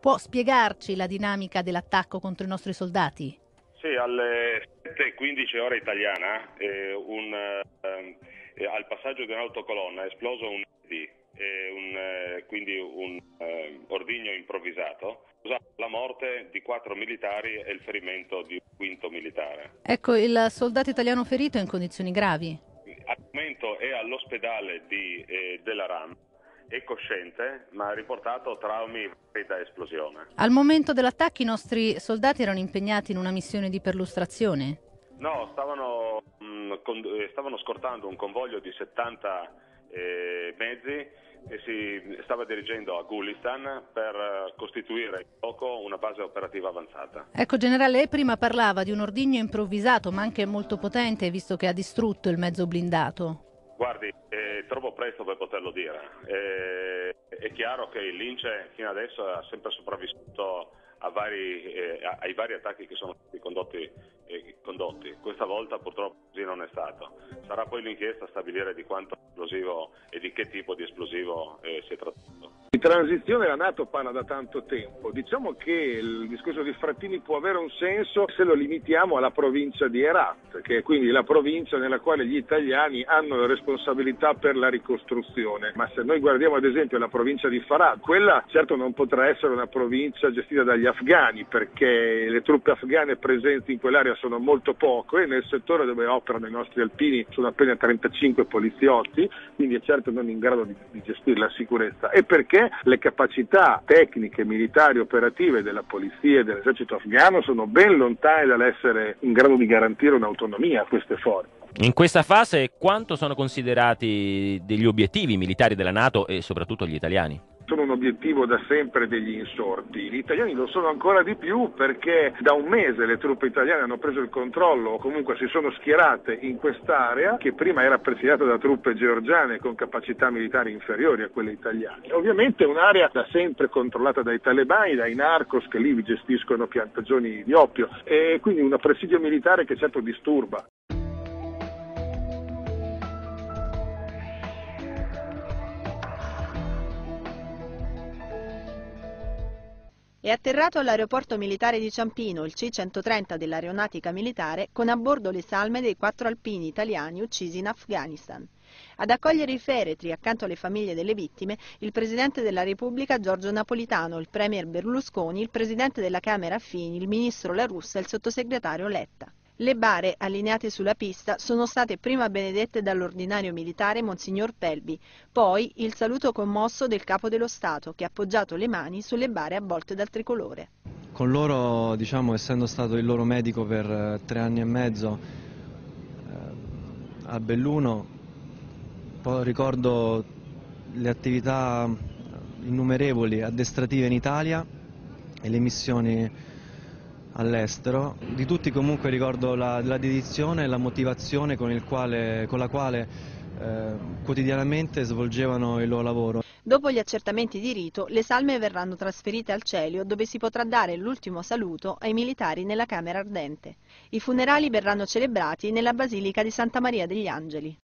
Può spiegarci la dinamica dell'attacco contro i nostri soldati? Sì, alle 7:15 ora italiana, al passaggio di un'autocolonna è esploso un ED, quindi un ordigno improvvisato, causato la morte di 4 militari e il ferimento di un 5° militare. Ecco, il soldato italiano ferito è in condizioni gravi? Al momento è all'ospedale della RAM, è cosciente ma ha riportato traumi da esplosione. Al momento dell'attacco i nostri soldati erano impegnati in una missione di perlustrazione? No, stavano scortando un convoglio di 70 mezzi e si stava dirigendo a Gulistan per costituire in poco una base operativa avanzata. Ecco, generale, prima parlava di un ordigno improvvisato ma anche molto potente, visto che ha distrutto il mezzo blindato. Guardi, è troppo presto per poterlo dire. È chiaro che il Lince fino adesso ha sempre sopravvissuto ai vari attacchi che sono stati condotti. Questa volta purtroppo così non è stato. Sarà poi l'inchiesta a stabilire di quanto esplosivo e di che tipo di esplosivo si è trattato. In transizione la NATO parla da tanto tempo. Diciamo che il discorso di Frattini può avere un senso se lo limitiamo alla provincia di Herat, che è quindi la provincia nella quale gli italiani hanno la responsabilità per la ricostruzione. Ma se noi guardiamo ad esempio la provincia di Farah, quella certo non potrà essere una provincia gestita dagli afghani, perché le truppe afghane presenti in quell'area sono molto poche e nel settore dove operano i nostri alpini sono appena 35 poliziotti, quindi è certo non in grado di gestire la sicurezza, e perché le capacità tecniche, militari, operative della polizia e dell'esercito afghano sono ben lontane dall'essere in grado di garantire un'autonomia a queste forze. In questa fase quanto sono considerati degli obiettivi militari della NATO e soprattutto gli italiani? Sono un obiettivo da sempre degli insorti. Gli italiani lo sono ancora di più perché da un mese le truppe italiane hanno preso il controllo, o comunque si sono schierate in quest'area che prima era presidiata da truppe georgiane con capacità militari inferiori a quelle italiane. Ovviamente è un'area da sempre controllata dai talebani, dai narcos che lì vi gestiscono piantagioni di oppio, e quindi un presidio militare che certo disturba. È atterrato all'aeroporto militare di Ciampino il C-130 dell'aeronautica militare con a bordo le salme dei 4 alpini italiani uccisi in Afghanistan. Ad accogliere i feretri accanto alle famiglie delle vittime il Presidente della Repubblica Giorgio Napolitano, il Premier Berlusconi, il Presidente della Camera Fini, il Ministro La Russa e il Sottosegretario Letta. Le bare allineate sulla pista sono state prima benedette dall'ordinario militare Monsignor Pelbi, poi il saluto commosso del Capo dello Stato che ha appoggiato le mani sulle bare avvolte dal tricolore. Con loro, diciamo, essendo stato il loro medico per 3 anni e mezzo a Belluno, poi ricordo le attività innumerevoli addestrative in Italia e le missioni all'estero. Di tutti comunque ricordo la dedizione e la motivazione con la quale quotidianamente svolgevano il loro lavoro. Dopo gli accertamenti di rito, le salme verranno trasferite al Celio, dove si potrà dare l'ultimo saluto ai militari nella Camera Ardente. I funerali verranno celebrati nella Basilica di Santa Maria degli Angeli.